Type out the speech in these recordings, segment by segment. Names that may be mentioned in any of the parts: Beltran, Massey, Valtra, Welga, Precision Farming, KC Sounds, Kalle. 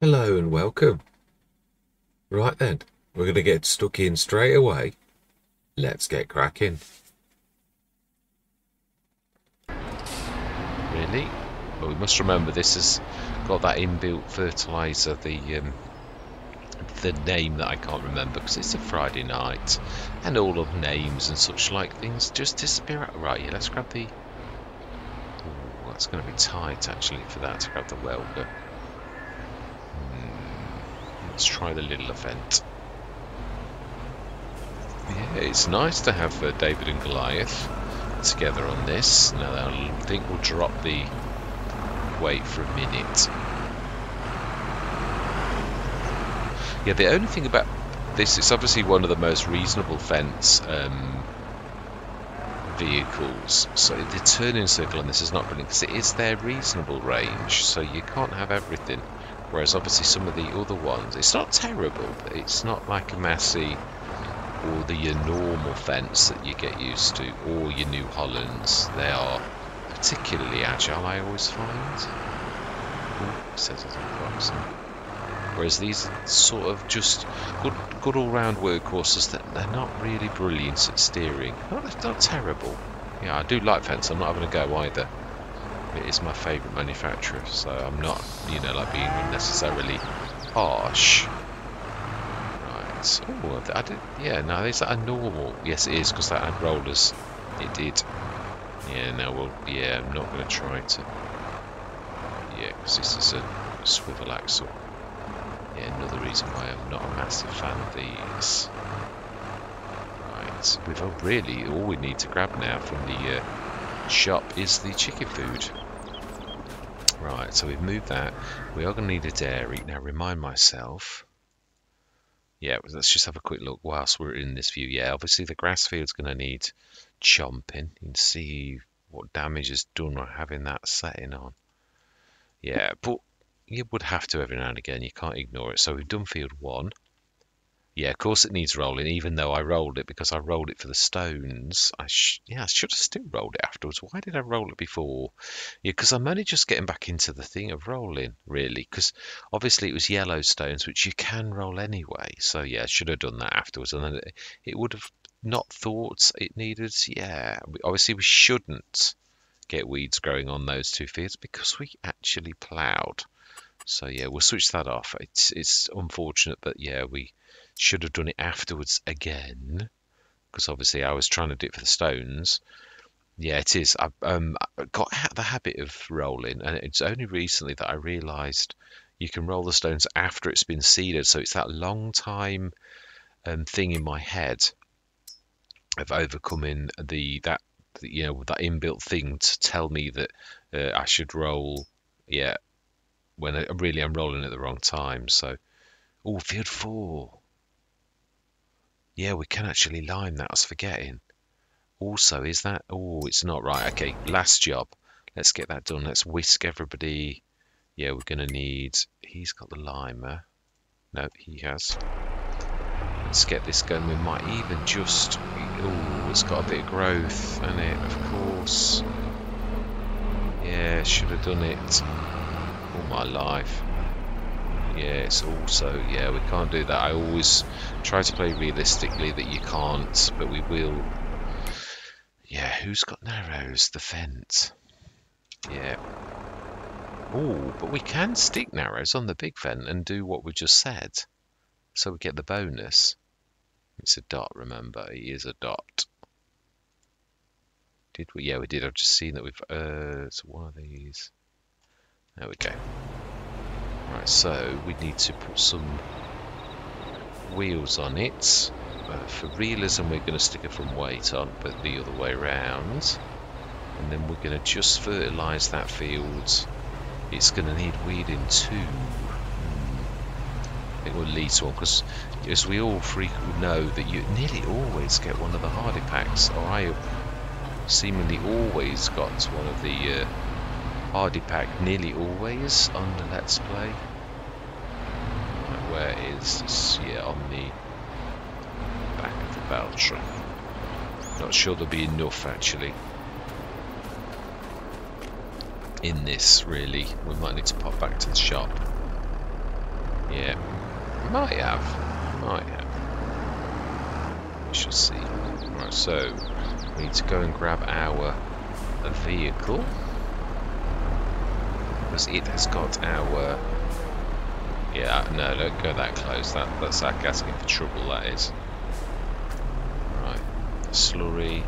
Hello and welcome. Right then, we're going to get stuck in straight away. Let's get cracking. Really? Well, we must remember this has got that inbuilt fertiliser, the name that I can't remember because it's a Friday night, and all of names and such like things just disappear out. Right, yeah, let's grab the... Ooh, that's going to be tight actually for that to grab the welder. Let's try the little event. Yeah, it's nice to have David and Goliath together on this. Now I think we'll drop the weight for a minute. Yeah, the only thing about this, it's obviously one of the most reasonable fence vehicles. So the turning circle on this is not brilliant because it is their reasonable range. So you can't have everything. Whereas obviously some of the other ones, it's not terrible, but it's not like a Massey or your normal fence that you get used to, or your New Hollands. They are particularly agile, I always find. Ooh, says it's a box. Whereas these are sort of just good all-round workhorses that they're not really brilliant at steering. Not terrible. Yeah, I do like fence. I'm not having a go either. It is my favourite manufacturer, so I'm not, you know, like being necessarily harsh. Right. Oh, I did. Yeah. No, is that a normal? Yes, it is because that had rollers. It did. Yeah. No. Well. Yeah. I'm not going to try to. Yeah, because this is a swivel axle. Yeah. Another reason why I'm not a massive fan of these. Right. We've really all we need to grab now from the shop is the chicken food. Right, so we've moved that. We are going to need a dairy. Now remind myself. Yeah, let's just have a quick look whilst we're in this view. Yeah, obviously the grass field's going to need chomping. You can see what damage is done by having that setting on. Yeah, but you would have to every now and again. You can't ignore it. So we've done field one. Yeah, of course it needs rolling, even though I rolled it because I rolled it for the stones. I should have still rolled it afterwards. Why did I roll it before? Yeah, because I'm only just getting back into the thing of rolling, really. Because obviously it was yellow stones, which you can roll anyway. So yeah, I should have done that afterwards. And then it would have not thought it needed, yeah. Obviously we shouldn't get weeds growing on those two fields because we actually ploughed. So yeah, we'll switch that off. It's unfortunate, but yeah, we... should have done it afterwards again because obviously I was trying to do it for the stones. Yeah, it is. I got out of the habit of rolling, and it's only recently that I realised you can roll the stones after it's been seeded. So it's that long time thing in my head of overcoming that inbuilt thing to tell me that I should roll. Yeah, when I really am rolling at the wrong time. So, oh, field four. Yeah, we can actually lime that, I was forgetting. Also, is that... Oh, it's not right. Okay, last job. Let's get that done. Let's whisk everybody. Yeah, we're going to need... He's got the limer. No, he has. Let's get this going. We might even just... Oh, it's got a bit of growth in it, of course. Yeah, should have done it all my life. Yeah, it's also, yeah, we can't do that. I always try to play realistically that you can't, but we will. Yeah, who's got narrows? The fence. Yeah. Oh, but we can stick narrows on the big fence and do what we just said. So we get the bonus. It's a dot, remember. It is a dot. Did we? Yeah, we did. I've just seen that we've... it's one of these. There we go. Right, so we need to put some wheels on it. For realism, we're going to stick it from weight on, but the other way around. And then we're going to just fertilise that field. It's going to need weeding too. It will lead to one, because as we all frequently know, that you nearly always get one of the hardy packs, or I seemingly always got one of the... hardy pack nearly always on the Let's Play. Right, where is this? Yeah, on the back of the Beltran. Not sure there'll be enough actually in this, really. We might need to pop back to the shop. Yeah, might have. We shall see. Right, so we need to go and grab our vehicle because it has got our. Yeah, no, don't go that close. That's our gasket for trouble. That is. Right, slurry.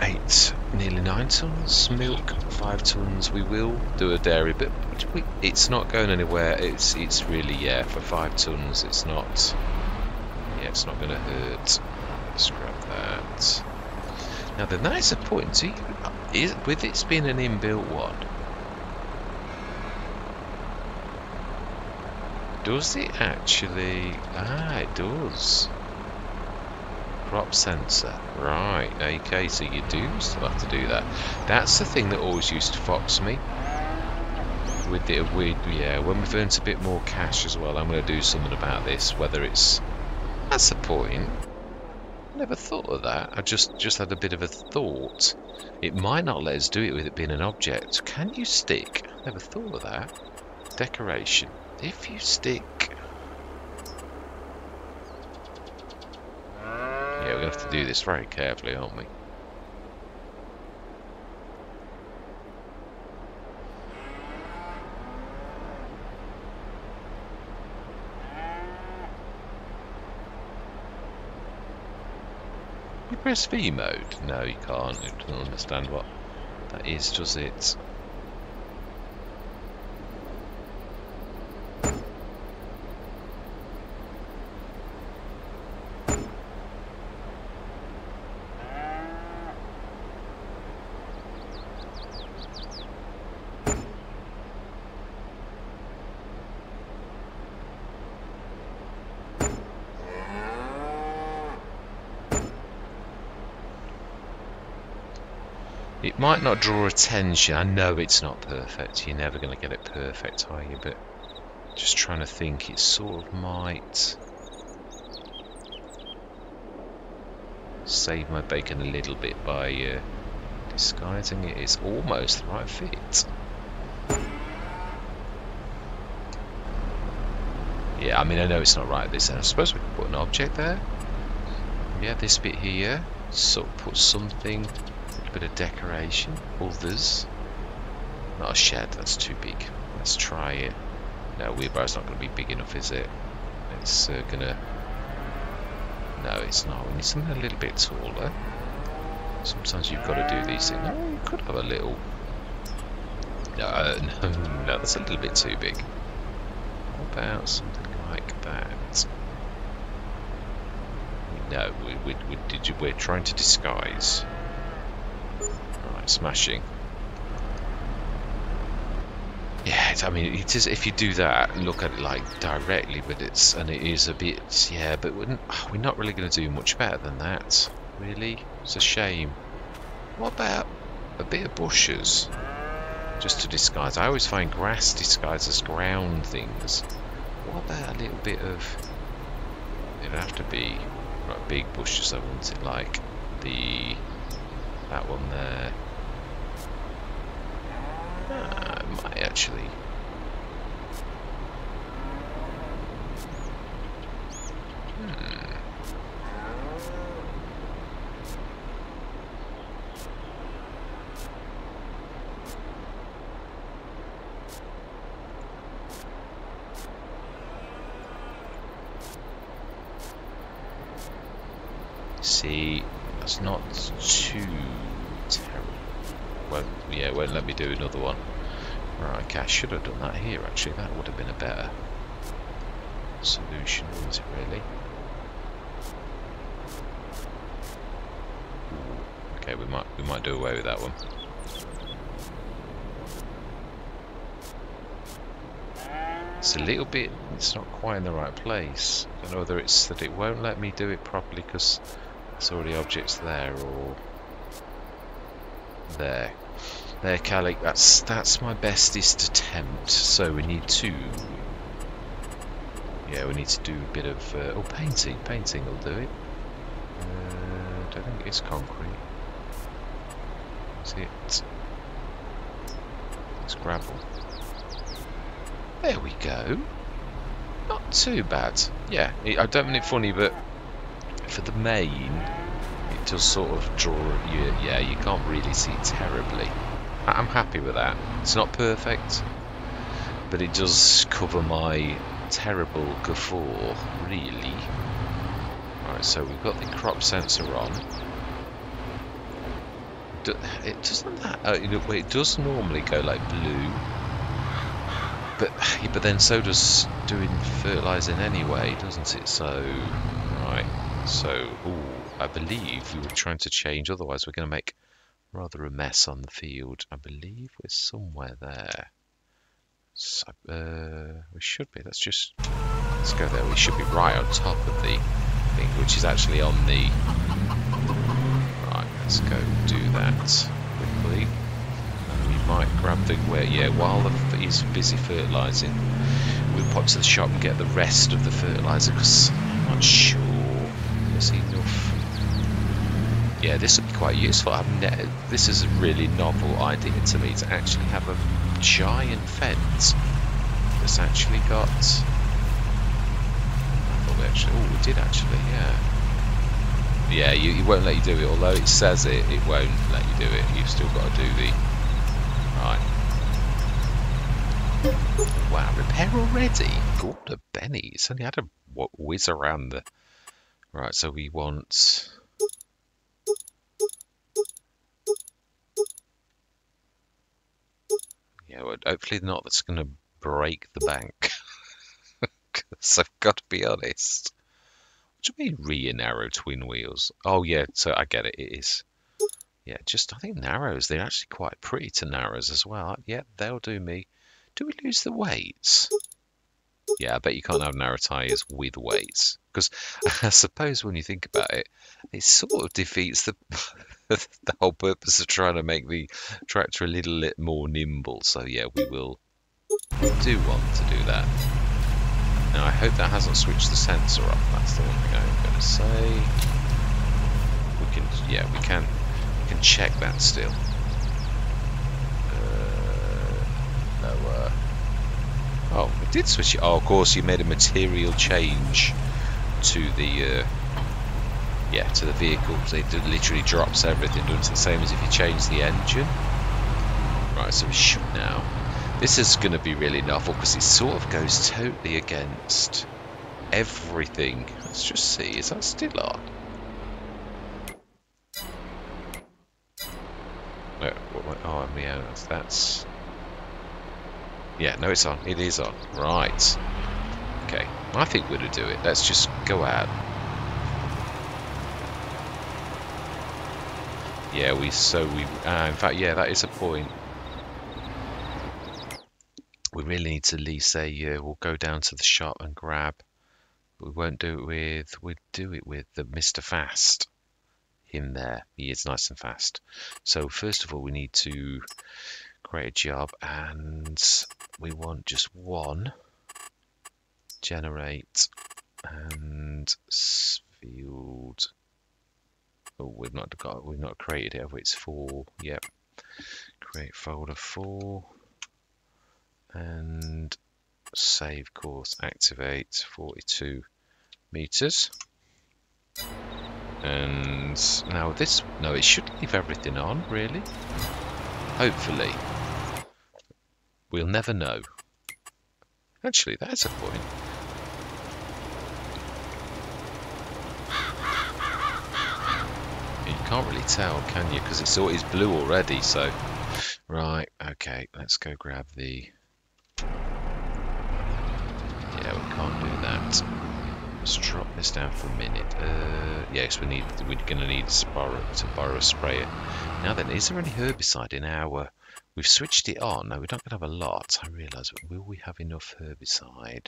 8, nearly 9 tons. Milk, 5 tons. We will do a dairy, but it's not going anywhere. It's really, yeah, for 5 tons. It's not. Yeah, it's not going to hurt. Let's grab that. Now the nicer point is with it being an inbuilt one. Does it actually? Ah, it does. Crop sensor, right? Okay, so you do still have to do that. That's the thing that always used to fox me. With the yeah, when we've earned a bit more cash as well, I'm going to do something about this. Whether it's that's the point. I never thought of that. I just had a bit of a thought. It might not let us do it with it being an object. Can you stick? Never thought of that. Decoration. If you stick. Yeah, we're going to have to do this very carefully, aren't we? You press V mode? No, you can't. You don't understand what that is, does it? It might not draw attention. I know it's not perfect. You're never going to get it perfect, are you? But just trying to think, it sort of might save my bacon a little bit by disguising it. It's almost the right fit. Yeah, I mean, I know it's not right this end. I suppose we could put an object there. Yeah, this bit here. So put something. Bit of decoration, others. Not a shed, that's too big. Let's try it. No, wheelbarrow's not going to be big enough, is it? It's gonna. No, it's not. We need something a little bit taller. Sometimes you've got to do these things. Oh, you could have a little. No, that's a little bit too big. How about something like that? No, we're trying to disguise. Smashing. Yeah, I mean, it is. If you do that, look at it like directly, but it's and it is a bit. Yeah, but we're not really going to do much better than that. Really, it's a shame. What about a bit of bushes, just to disguise? I always find grass disguises ground things. What about a little bit of? It'd have to be like big bushes. I want it like the that one there. Might actually. See, that's not too terrible. Well, yeah, it won't let me do another one. Right, okay, I should have done that here actually, that would have been a better solution, wouldn't it really? Okay, we might do away with that one. It's a little bit, it's not quite in the right place. I don't know whether it's that it won't let me do it properly because there's already objects there or there. There, Kalle, that's my bestest attempt. So we need to, yeah, we need to do a bit of painting. Painting will do it. I don't think it's concrete. Is it? It's gravel. There we go. not too bad. Yeah, I don't mean it funny, but for the main, it does sort of draw you. Yeah, you can't really see terribly. I'm happy with that. It's not perfect, but it does cover my terrible guffaw, really. Alright, so we've got the crop sensor on. It doesn't that... it does normally go like blue. But then so does doing fertilising anyway, doesn't it? So, right. So, ooh, I believe we were trying to change. Otherwise, we're going to make rather a mess on the field. I believe we're somewhere there. So, we should be. Let's go there. We should be right on top of the thing, which is actually on the... Right, let's go do that quickly. Might grab the where, yeah, while he's busy fertilising, we'll pop to the shop and get the rest of the fertiliser, because I'm not sure there's enough. Yeah, this would be quite useful. This is a really novel idea to me, to actually have a giant fence that's actually got... I thought we actually... Oh, we did actually, yeah. Yeah, it won't let you do it, although it says it, it won't let you do it. You've still got to do the... Right. Wow, repair already? Gordon Benny. It's only had a whiz around the... Right, so we want... Yeah, well, hopefully not. That's going to break the bank. Because I've got to be honest. What do you mean rear narrow twin wheels? Oh, yeah, so I get it. It is. Yeah, just I think narrows, they're actually quite pretty to narrows as well. Yeah, they'll do me. Do we lose the weights? Yeah, I bet you can't have narrow tyres with weights. Because I suppose when you think about it, it sort of defeats the, the whole purpose of trying to make the tractor a little bit more nimble. So yeah, we will do want to do that. Now I hope that hasn't switched the sensor off. That's the one thing I'm going to say. We can, yeah, we can... can check that still. Lower. Oh, it did switch it. Oh, of course, you made a material change to the yeah, to the vehicle. So it literally drops everything. It's the same as if you change the engine. Right, so we should now. This is going to be really novel because it sort of goes totally against everything. Let's just see. Is that still on? Oh, yeah, that's... Yeah, no, it's on. It is on. Right. Okay. I think we're going to do it. Let's just go out. Yeah, we... So we... in fact, yeah, that is a point. We really need to at least say, we'll go down to the shop and grab... We won't do it with... We'll do it with the Mr. Fast. Him there. He is nice and fast. So first of all, we need to create a job, and we want just one. Generate and field. Oh, we've not created it, have we? It's 4. Yep. Create folder 4 and save course. Activate 42 meters. And now this, no, it should leave everything on, really. Hopefully. We'll never know. Actually, that's a point. You can't really tell, can you? Because it's always blue already, so. Right, okay, let's go grab the... Yeah, we can't do that. Let's drop this down for a minute. Yes, we're gonna need to borrow a sprayer. Now then, is there any herbicide in our? We've switched it on. No, we're not gonna have a lot. I realise. But will we have enough herbicide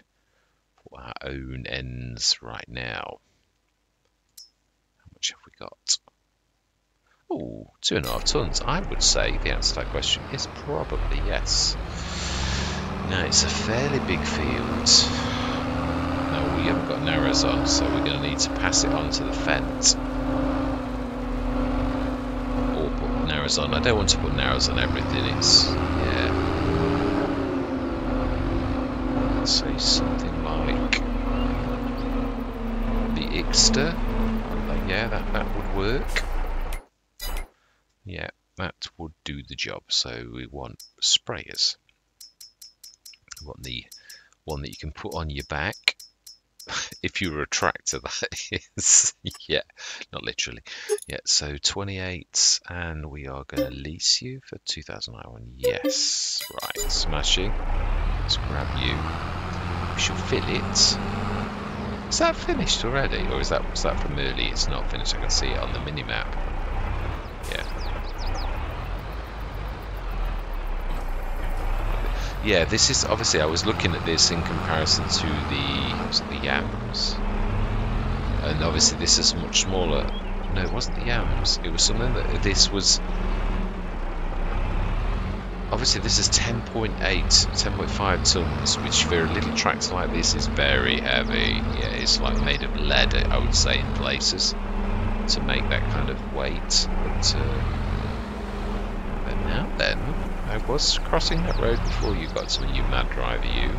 for our own ends right now? How much have we got? Oh, 2.5 tons. I would say the answer to that question is probably yes. Now it's a fairly big field. We haven't got narrows on, so we're going to need to pass it on to the fence. Or put narrows on. I don't want to put narrows on everything. It's, yeah. Let's say something like... faster. Yeah, that would work. Yeah, that would do the job. So we want sprayers. We want the one that you can put on your back. If you're a tractor, that is. Yeah, not literally. Yeah, so 28, and we are going to lease you for 2,000 iron. Yes, right, smashing. Let's grab you. We shall fill it. Is that finished already, or is that, was that from early? It's not finished. I can see it on the mini map. Yeah. Yeah. This is obviously. I was looking at this in comparison to the yams, and obviously this is much smaller. No, it wasn't the yams. It was something that this was. Obviously this is 10.8, 10.5 tons, which for a little tractor like this is very heavy. Yeah, it's like made of lead, I would say, in places, to make that kind of weight. But now then, I was crossing that road before you got to me, you mad driver, you.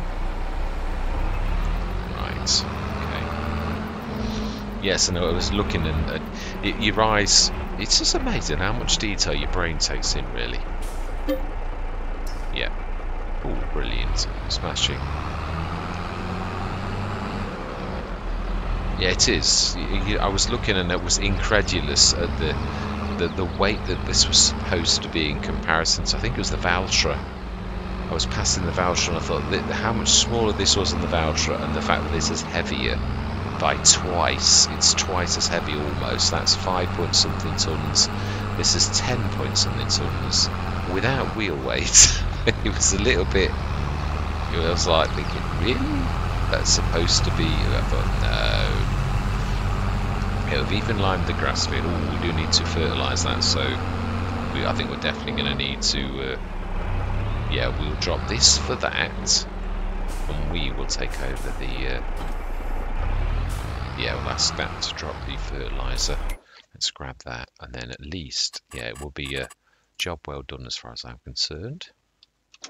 Right, okay. Yes, I know, I was looking and your eyes, it's just amazing how much detail your brain takes in, really. Yeah. Oh, brilliant. Smashing. Yeah, it is. I was looking and it was incredulous at the weight that this was supposed to be in comparison. So I think it was the Valtra. I was passing the Valtra and I thought how much smaller this was than the Valtra, and the fact that this is heavier by twice. It's twice as heavy almost. That's 5 point something tons. This is 10 point something tons. Without wheel weight, it was a little bit. I was like thinking, really? That's supposed to be. I thought, no. Yeah, we've even limed the grass field. Oh, we do need to fertilise that, so I think we're definitely going to need to. Yeah, we'll drop this for that, and we will take over the. Yeah, we'll ask that to drop the fertiliser. Let's grab that, and then at least, yeah, it will be a. Job well done as far as I'm concerned.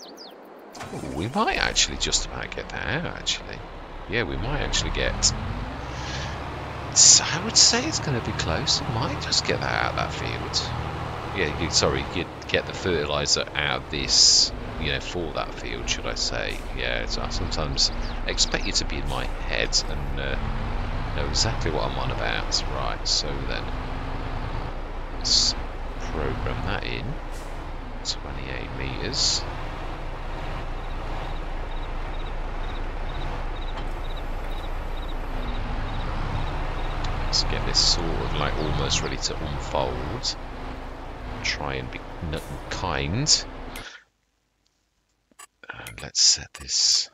Ooh, we might actually just about get that out, actually. Yeah, we might actually get... I would say it's going to be close. We might just get that out of that field. Yeah, sorry, get the fertiliser out of this, you know, for that field, should I say. Yeah, so I sometimes expect you to be in my head and know exactly what I'm on about. Right, so then... Let's program that in. 28 meters. Let's get this sort of like almost ready to unfold. Try and be kind. And let's set this.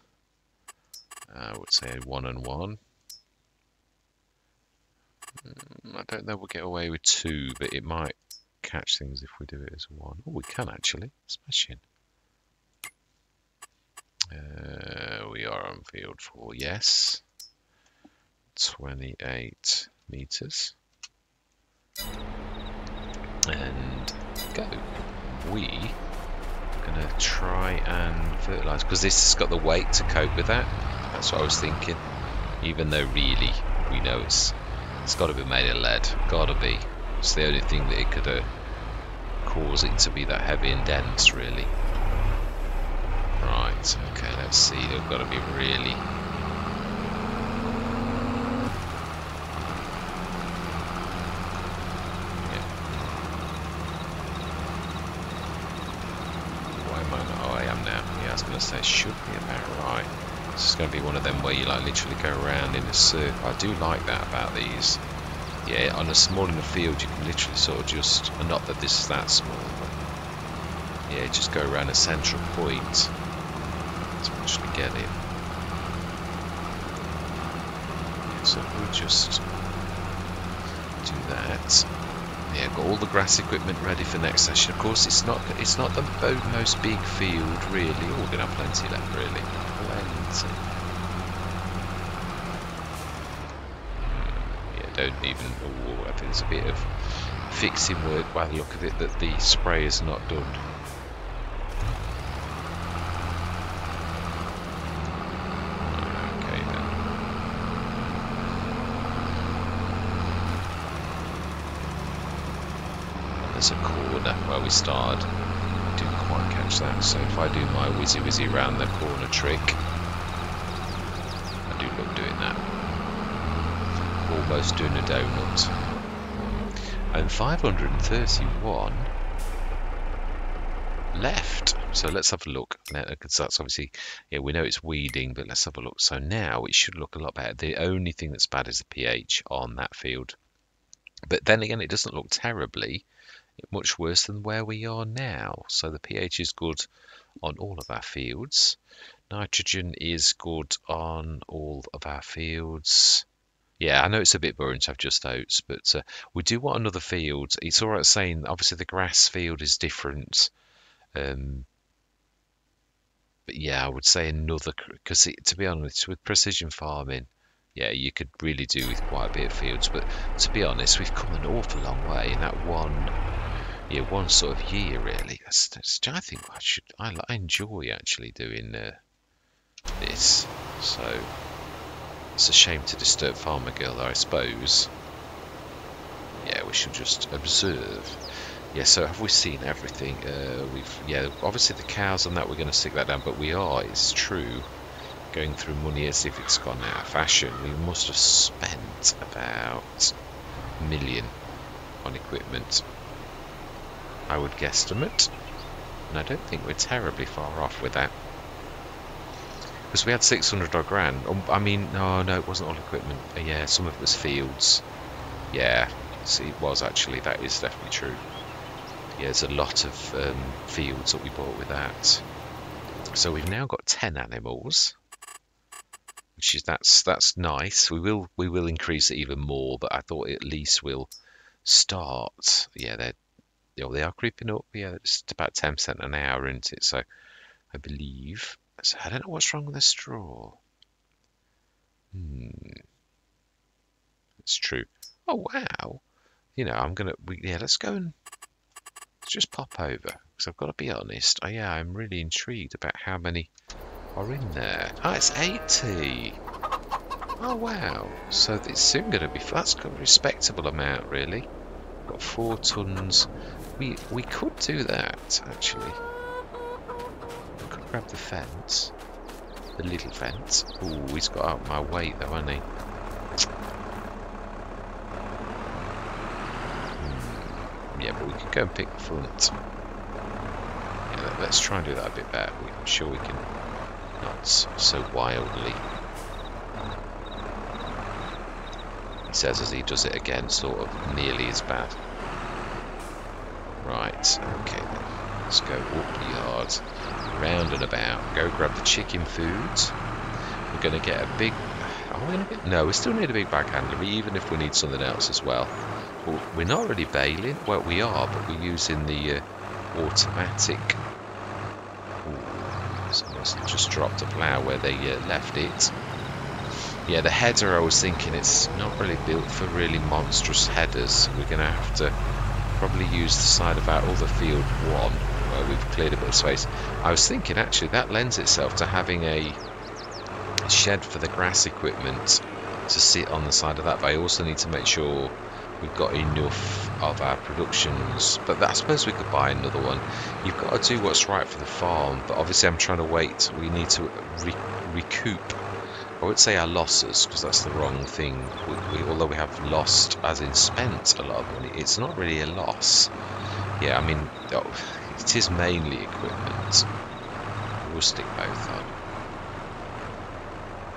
I would say 1 and 1. I don't know. We'll get away with 2, but it might. Catch things if we do it as 1. Oh, we can actually. Smashing. We are on field 4, yes. 28 meters. And go. We are going to try and fertilise, because this has got the weight to cope with that. That's what I was thinking. Even though really we know it's got to be made of lead. Got to be. It's the only thing that it could cause it to be that heavy and dense, really. Right, okay, let's see. They've got to be really... Yeah. Why am I not? Oh, I am now. Yeah, I was going to say it should be about right. This is going to be one of them where you like literally go around in a circle. I do like that about these. Yeah, on a small enough field you can literally sort of just, not that this is that small, but yeah, just go around a central point to actually get it. Yeah, so we'll just do that. Yeah, got all the grass equipment ready for next session. Of course, it's not the most big field really. Oh, we're gonna have plenty left really. Plenty. Don't even. Oh, I think there's a bit of fixing work by the look of it that the spray is not done. Okay then. it's a corner where we started. I didn't quite catch that, so if I do my whizzy round the corner trick, I do love doing that. Almost doing a donut. And 531 left. So let's have a look. Now, because that's obviously, yeah, we know it's weeding, but let's have a look. So now it should look a lot better. The only thing that's bad is the pH on that field. But then again, it doesn't look terribly much worse than where we are now. So the pH is good on all of our fields. Nitrogen is good on all of our fields. Yeah, I know it's a bit boring to have just oats, but we do want another field. It's all right saying, obviously, the grass field is different. But yeah, I would say another, because to be honest, with precision farming, yeah, you could really do with quite a bit of fields. But to be honest, we've come an awful long way in that one sort of year, really. That's I think I enjoy actually doing this. So it's a shame to disturb Farmer Girl, I suppose. Yeah, we should just observe. Yeah, so have we seen everything? Obviously the cows and that, we're going to stick that down, but we are, it's true, going through money as if it's gone out of fashion. We must have spent about $1 million on equipment, I would guesstimate, and I don't think we're terribly far off with that, because we had 600 odd grand. I mean, no, it wasn't all equipment. Yeah, some of it was fields. Yeah, see, it was actually, that is definitely true. Yeah, there's a lot of fields that we bought with that. So we've now got 10 animals, which is that's nice. We will increase it even more, but I thought at least we'll start. Yeah, they are creeping up. Yeah, it's about 10% an hour, isn't it? So I believe. So I don't know what's wrong with the straw. It's true. Oh wow. You know, let's go and. Just pop over, because I've got to be honest, I'm really intrigued about how many are in there. It's 80. Oh wow, so it's soon going to be, that's got a respectable amount really. Got 4 tons. We could do that actually. I could grab the fence, the little fence. Oh, he's got out my weight though, hasn't he? Yeah, but we could go and pick the front. Yeah, let's try and do that a bit better. I'm sure we can, not so wildly. He says as he does it again, sort of nearly as bad. Right, okay then. Let's go up the yard, round and about. Go grab the chicken food. We're going to get a big... No, we still need a big bag handler, even if we need something else as well. We're not really baling. Well, we are, but we're using the automatic. Ooh, someone's just dropped a plough where they left it. Yeah, the header, I was thinking, it's not really built for really monstrous headers. We're going to have to probably use the side of our other field one, where we've cleared a bit of space. I was thinking, actually, that lends itself to having a shed for the grass equipment to sit on the side of that, but I also need to make sure... we've got enough of our productions, but I suppose we could buy another one. You've got to do what's right for the farm, but obviously I'm trying to wait. We need to recoup, I would say, our losses, because that's the wrong thing. Although we have lost, as in spent, a lot of money, it's not really a loss. Yeah, I mean, it is mainly equipment. We'll stick both on.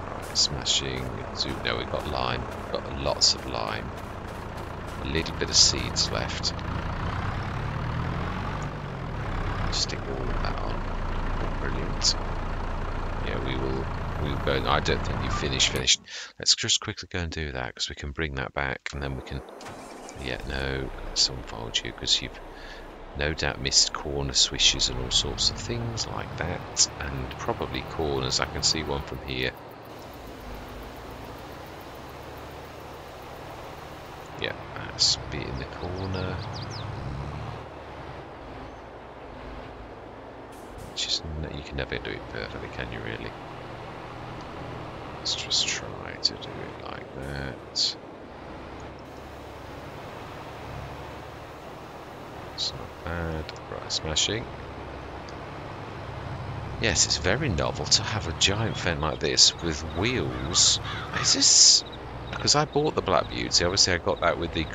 Right, smashing. No, we've got lime. We've got lots of lime. A little bit of seeds left. Stick all of that on. Oh, brilliant. Yeah, we will go. No, I don't think you finished. Let's just quickly go and do that, because we can bring that back, and then we can... Yeah, no, let's unfold you, because you've no doubt missed corner swishes and all sorts of things like that, and probably corners. I can see one from here. Yeah, that's a bit in the corner. Just, you can never do it perfectly, can you really? Let's just try to do it like that. It's not bad. Right, smashing. Yes, it's very novel to have a giant fan like this with wheels. Is this... because I bought the Black Beauty. Obviously, I got that with the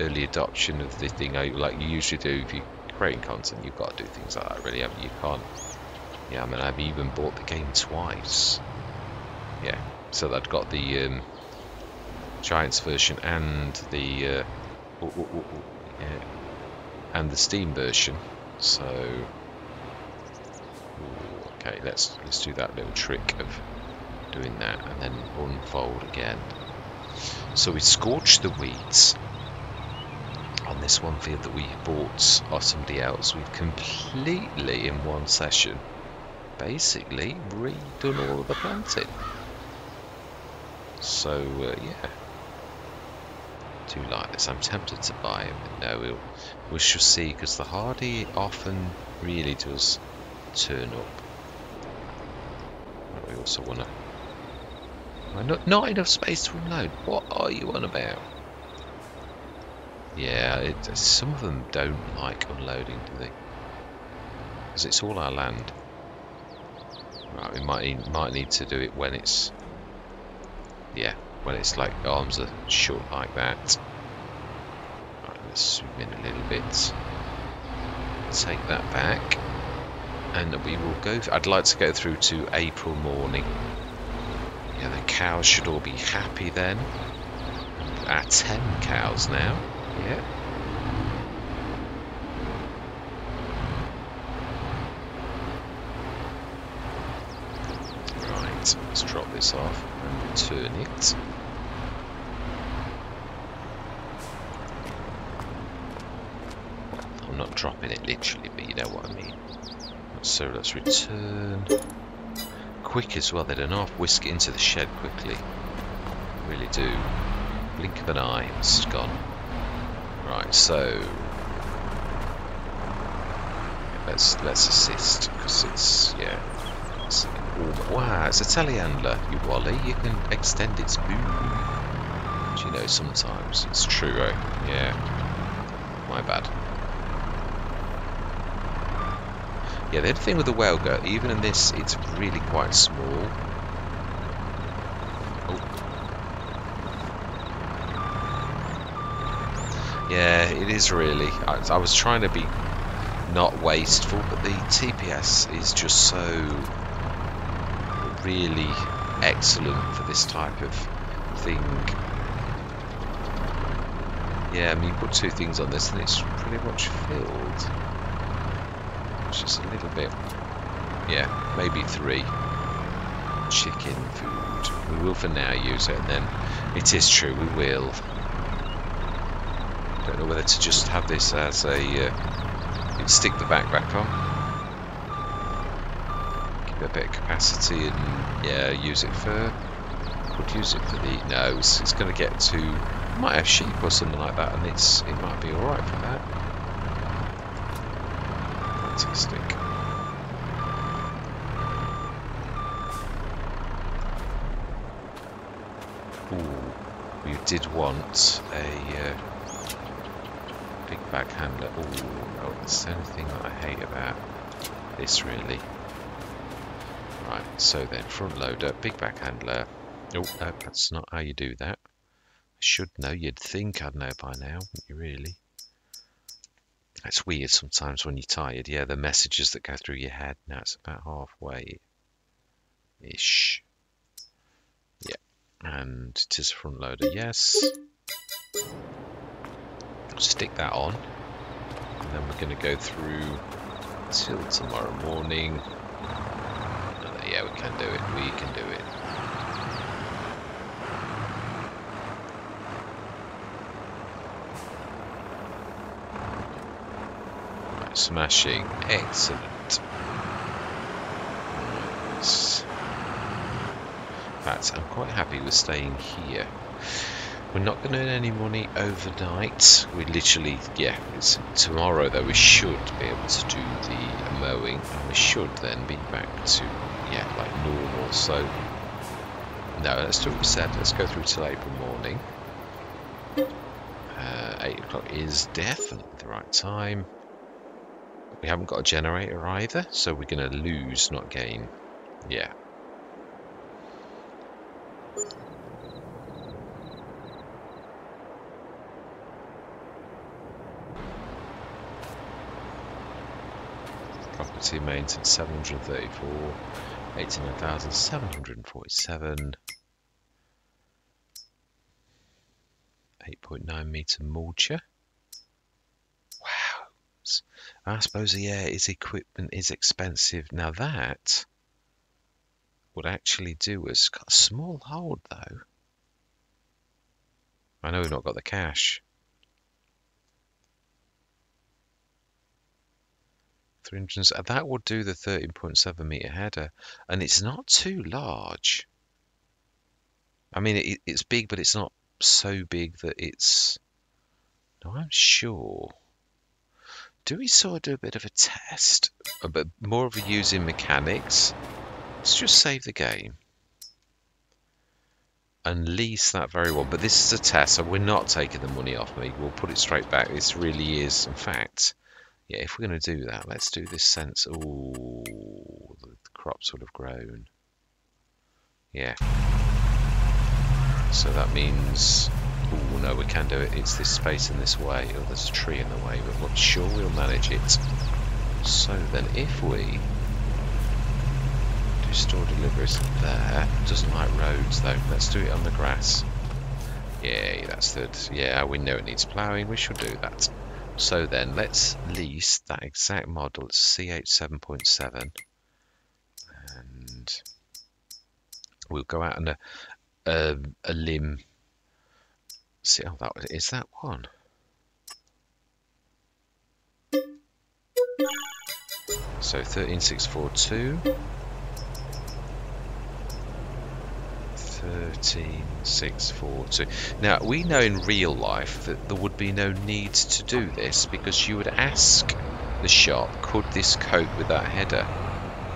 early adoption of the thing. Like you usually do if you're creating content, you've got to do things like that, really, haven't you? You can't... Yeah, I mean, I've even bought the game twice. Yeah, so that I've got the Giants version and the... yeah, and the Steam version. So... Ooh, okay, let's do that little trick of doing that and then unfold again. So we scorched the weeds on this one field that we bought or somebody else. We've completely in one session basically redone all of the planting. So yeah, do like this. I'm tempted to buy them, but no, we shall see, because the Hardy often really does turn up. We also want to... not enough space to unload. What are you on about? Yeah, some of them don't like unloading, do they? Because it's all our land. Right, we might need to do it when it's... yeah, when it's like arms are short like that. Right, let's zoom in a little bit. Take that back. And we will go... I'd like to go through to April morning. Yeah, the cows should all be happy then. Our 10 cows now. Yeah. Right, let's drop this off and return it. I'm not dropping it literally, but you know what I mean. So let's return quick as well. They don't half whisk it into the shed quickly. They really do. Blink of an eye, it's gone. Right, so let's assist, because it's, yeah, it's, wow, it's a telehandler, you wally. You can extend its boom. Do you know, sometimes it's true, right? Yeah, my bad. Yeah, the thing with the Welga, even in this, it's really quite small. Oh. Yeah, it is really. I was trying to be not wasteful, but the TPS is just so really excellent for this type of thing. Yeah, I mean, you put two things on this and it's pretty much filled. Just a little bit, yeah, maybe three. Chicken food, we will for now use it, and then it is true, we will. Don't know whether to just have this as a you can stick the backpack on, give it a bit of capacity, and yeah, use it for... could use it for the... no, it's going to get to... might have sheep or something like that, and it might be alright for that. Fantastic. Ooh, you did want a big backhander. Ooh, no, that's the only thing that I hate about this, really. Right, so then front loader, big backhandler. Oh, no, that's not how you do that. I should know. You'd think I'd know by now, wouldn't you, really? It's weird sometimes when you're tired. Yeah, the messages that go through your head. Now it's about halfway-ish. Yeah, and it is a front loader, yes. Stick that on. And then we're going to go through till tomorrow morning. And yeah, we can do it. We can do it. Smashing, excellent. Nice. In fact, I'm quite happy with staying here. We're not going to earn any money overnight. We literally, yeah, it's tomorrow that we should be able to do the mowing, and we should then be back to, yeah, like normal. So, no, let's do what we said. Let's go through till April morning. 8 o'clock is definitely the right time. We haven't got a generator either, so we're going to lose, not gain. Yeah. Property maintenance 734, 18,747. 8.9 meter mulcher. Wow. I suppose, yeah, his equipment is expensive. Now that would actually do us. Got a small hold though. I know we've not got the cash. 300. That would do the 13.7 meter header, and it's not too large. I mean, it's big, but it's not so big that it's... No, I'm sure. Do we sort of do a bit of a test? A bit more of a using mechanics. Let's just save the game. And lease that very well. But this is a test, so we're not taking the money off me. We'll put it straight back. This really is, in fact... Yeah, if we're going to do that, let's do this sense... Ooh, the crops would have grown. Yeah. So that means, oh no, we can do it. It's this space in this way. Oh, there's a tree in the way, but I'm sure we'll manage it. So then if we do store deliveries there, doesn't like roads though. Let's do it on the grass. Yeah, that's good. Yeah, we know it needs ploughing. We should do that. So then let's lease that exact model. It's CH7.7. And we'll go out and... a limb. See how that is that one. So 13642, 13642. Now we know in real life that there would be no need to do this because you would ask the shop, could this cope with that header?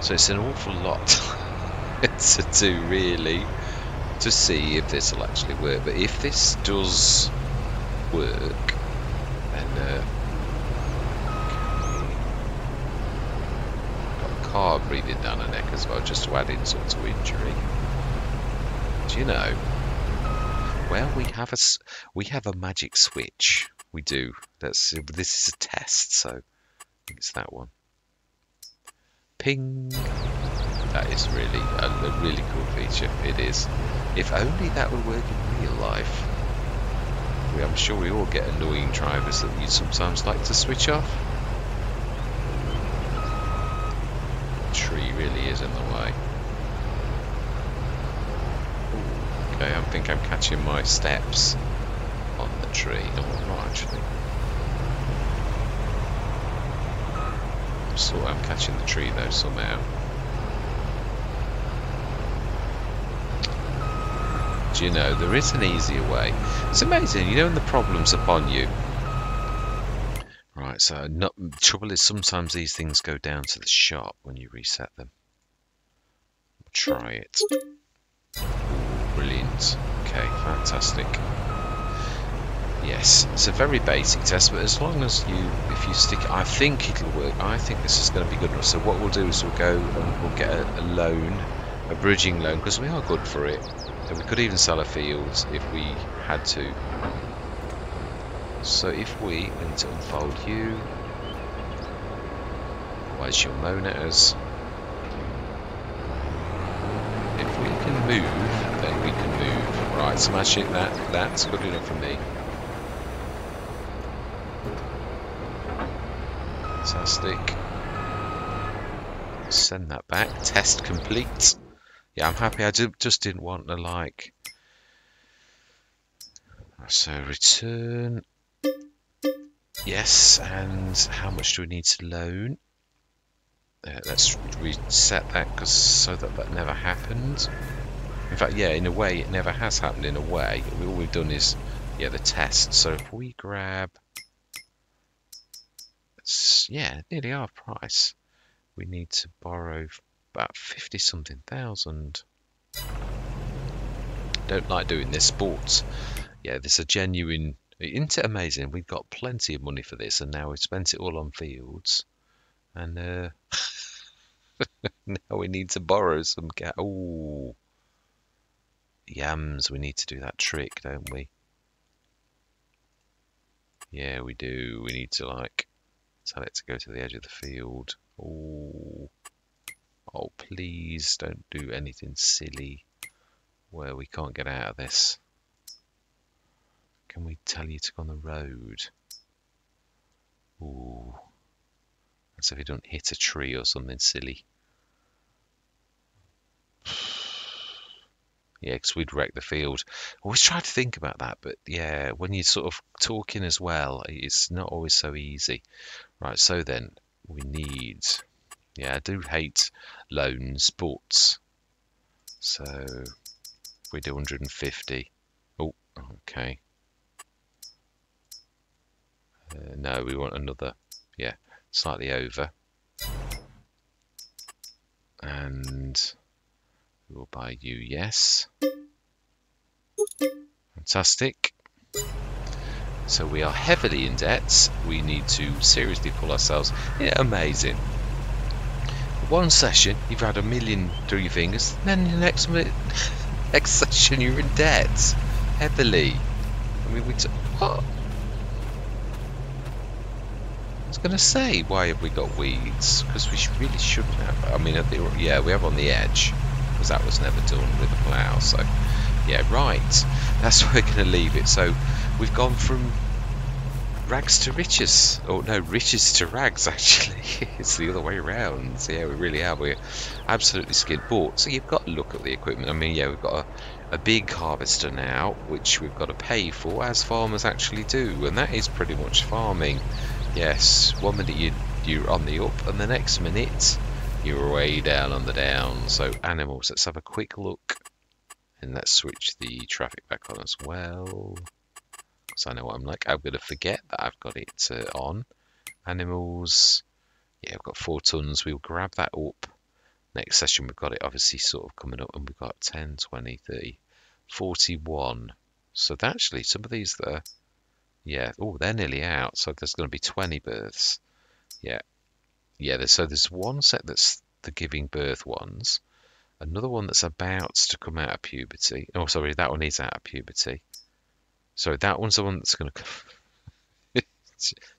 So it's an awful lot to do really. To see if this will actually work, but if this does work, then got a car breathing down her neck as well, just to add insult to injury. Do you know? Well, we have a magic switch. We do. That's this is a test, so I think it's that one. Ping. That is really a really cool feature. It is. If only that would work in real life. I'm sure we all get annoying drivers that you sometimes like to switch off. The tree really is in the way. Ooh, okay, I think I'm catching my steps on the tree. No, I'm not actually. I sort of am catching the tree though somehow. You know, there is an easier way. It's amazing, you know, when the problem's upon you. Right, so trouble is sometimes these things go down to the shop when you reset them. Try it. Brilliant. Okay, fantastic. Yes, it's a very basic test, but as long as if you stick, I think it'll work. I think this is going to be good enough. So what we'll do is we'll go and we'll get a loan, a bridging loan, because we are good for it. We could even sell our fields if we had to. So if we need to unfold you, why she'll moan at us. If we can move, then we can move. Right, smash it. That's good enough for me. Fantastic. Send that back. Test complete. Yeah, I'm happy. I just didn't want to like... So, return. Yes, and how much do we need to loan? Let's reset that cause, so that never happened. In fact, yeah, in a way, it never has happened in a way. All we've done is, yeah, the test. So if we grab... Yeah, nearly half price. We need to borrow... about 50-something thousand. Don't like doing this sports. Yeah, this is a genuine Isn't it amazing? We've got plenty of money for this, and now we've spent it all on fields. And now we need to borrow some gas. Oh, yams. We need to do that trick, don't we? Yeah, we do. We need to, like, tell it to go to the edge of the field. Oh, oh, please don't do anything silly where we can't get out of this. Can we tell you to go on the road? Ooh. As if you don't hit a tree or something silly. Yeah, because we'd wreck the field. Always try to think about that, but yeah, when you're sort of talking as well, it's not always so easy. Right, so then we need... Yeah, I do hate loans, but... So, if we do 150... Oh, okay. No, we want another, yeah, slightly over. And we'll buy you, yes. Fantastic. So we are heavily in debt. We need to seriously pull ourselves. Yeah, amazing. One session, you've had $1,000,003 fingers. Then the next session, you're in debt. Heavily. I mean, we took... What? I was going to say, why have we got weeds? Because we really shouldn't have. I mean, yeah, we have on the edge, because that was never done with a plough. So, yeah, right. That's where we're going to leave it. So, we've gone from rags to riches. Oh, no, riches to rags, actually. It's the other way around. So, yeah, we really are. We're absolutely skid bought. So, you've got to look at the equipment. I mean, yeah, we've got a big harvester now, which we've got to pay for, as farmers actually do. And that is pretty much farming. Yes, one minute you're on the up, and the next minute you're way down on the down. So animals, let's have a quick look, and let's switch the traffic back on as well, because I know what I'm like. I'm going to forget that I've got it on. Animals, yeah, I've got 4 tons. We'll grab that up. Next session we've got it obviously sort of coming up, and we've got 10, 20, 30, 41. So actually some of these there. Yeah, oh, they're nearly out, so there's going to be 20 births. Yeah, yeah, so there's one set that's the giving birth ones, another one that's about to come out of puberty. Oh, sorry, that one is out of puberty. So that one's the one that's going to come...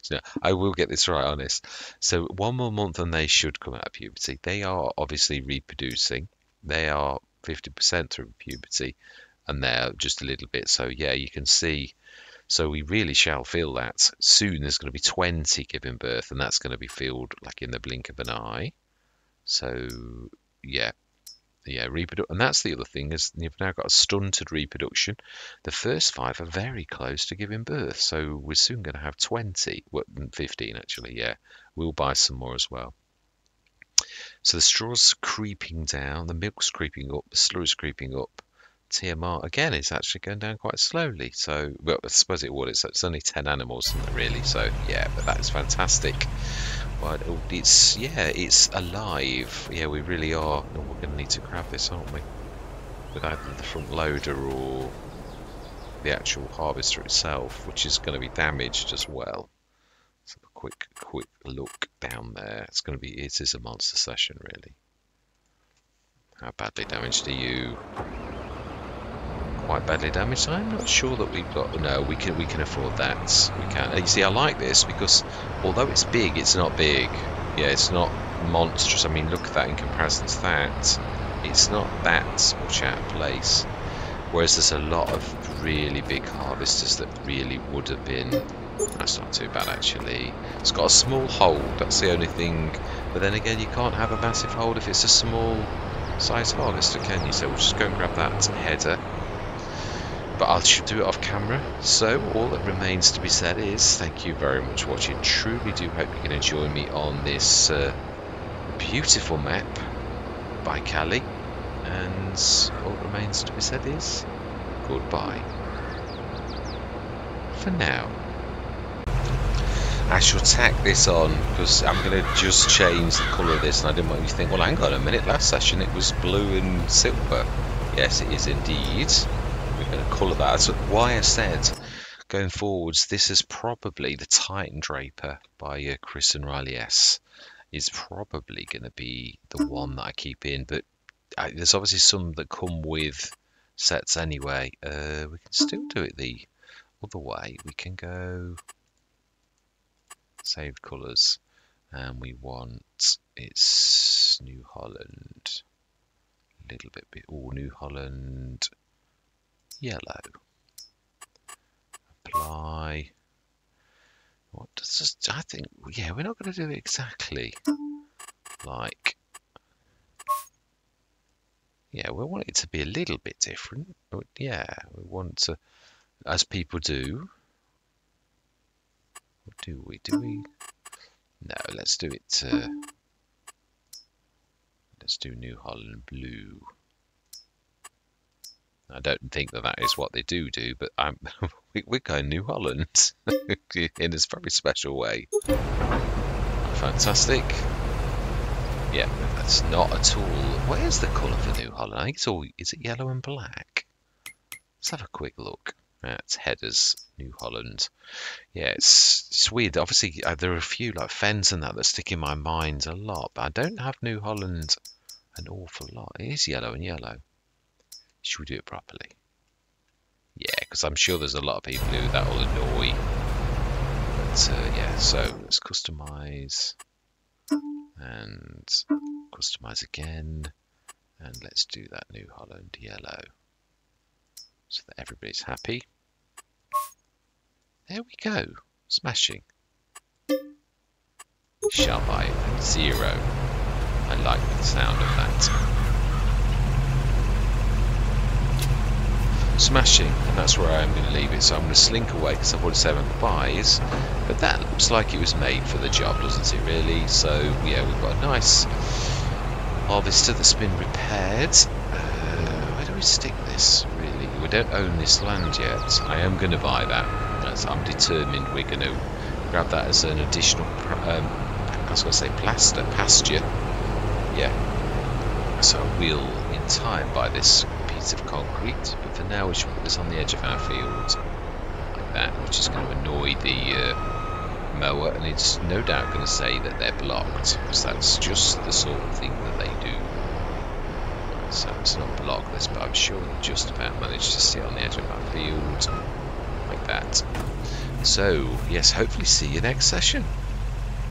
No, I will get this right, honest. So one more month and they should come out of puberty. They are obviously reproducing. They are 50% through puberty, and they're just a little bit. So, yeah, you can see... So we really shall feel that. Soon there's going to be 20 giving birth, and that's going to be filled like in the blink of an eye. So, yeah. Yeah, reproduction. And that's the other thing, is you've now got a stunted reproduction. The first 5 are very close to giving birth. So we're soon going to have 20. Well, 15, actually, yeah. We'll buy some more as well. So the straw's creeping down. The milk's creeping up. The slurry's creeping up. TMR again is actually going down quite slowly, so well, I suppose it would. It's only 10 animals, isn't it, really? So yeah, but that is fantastic. But it's, yeah, it's alive. Yeah, we really are. And we're going to need to grab this, aren't we? With either the front loader or the actual harvester itself, which is going to be damaged as well. Let's have a quick look down there. It's going to be. It is a monster session, really. How badly damaged are you? Quite badly damaged. I'm not sure that we've got. No, we can afford that. We can. You see, I like this because although it's big, it's not big. Yeah, it's not monstrous. I mean, look at that in comparison to that. It's not that much out of place. Whereas there's a lot of really big harvesters that really would have been. That's not too bad actually. It's got a small hold. That's the only thing. But then again, you can't have a massive hold if it's a small size harvester, can you? So we'll just go and grab that header. But I should do it off camera. So all that remains to be said is thank you very much for watching. Truly do hope you can enjoy me on this beautiful map by Kalle. And all that remains to be said is goodbye. For now. I shall tack this on because I'm going to just change the colour of this. And I didn't want you to think, well, hang on a minute. Last session it was blue and silver. Yes, it is indeed. Going to colour that. That's why I said Going forwards, this is probably the Titan Draper by Chris and Riley S. is probably going to be the one that I keep in, but there's obviously some that come with sets anyway. We can still do it the other way. We can go saved colours, and we want it's New Holland, a little bit, all New Holland yellow. Apply. What does this, I think, yeah, we're not going to do it exactly like, yeah, we want it to be a little bit different, but yeah, we want to, as people do. What do we, no, let's do it, let's do New Holland blue. I don't think that that is what they do, but we're going New Holland in this very special way. Fantastic. Yeah, that's not at all. Where's the colour for New Holland? I think it's all, is it yellow and black? Let's have a quick look. That's headers, New Holland. Yeah, it's weird. Obviously, there are a few like Fens and that stick in my mind a lot, but I don't have New Holland an awful lot. It is yellow and yellow. Should we do it properly? Yeah, because I'm sure there's a lot of people who that will annoy. But yeah, so let's customize and customize again, and let's do that New Holland yellow so that everybody's happy. There we go, smashing. Shall I at 0? I like the sound of that. Smashing, and that's where I'm going to leave it. So I'm going to slink away because I've already said my goodbyes, but that looks like it was made for the job, doesn't it really? So yeah, we've got a nice harvester that's been repaired. Where do we stick this really? We don't own this land yet. I am going to buy that. I'm determined we're going to grab that as an additional I was going to say pasture. Yeah, so I will in time buy this piece of concrete, but for now we should put this on the edge of our field like that, which is going to annoy the mower, and it's no doubt going to say that they're blocked, because that's just the sort of thing that they do. So it's not blocked this, but I'm sure they just about managed to sit on the edge of our field like that. So yes, hopefully see you next session.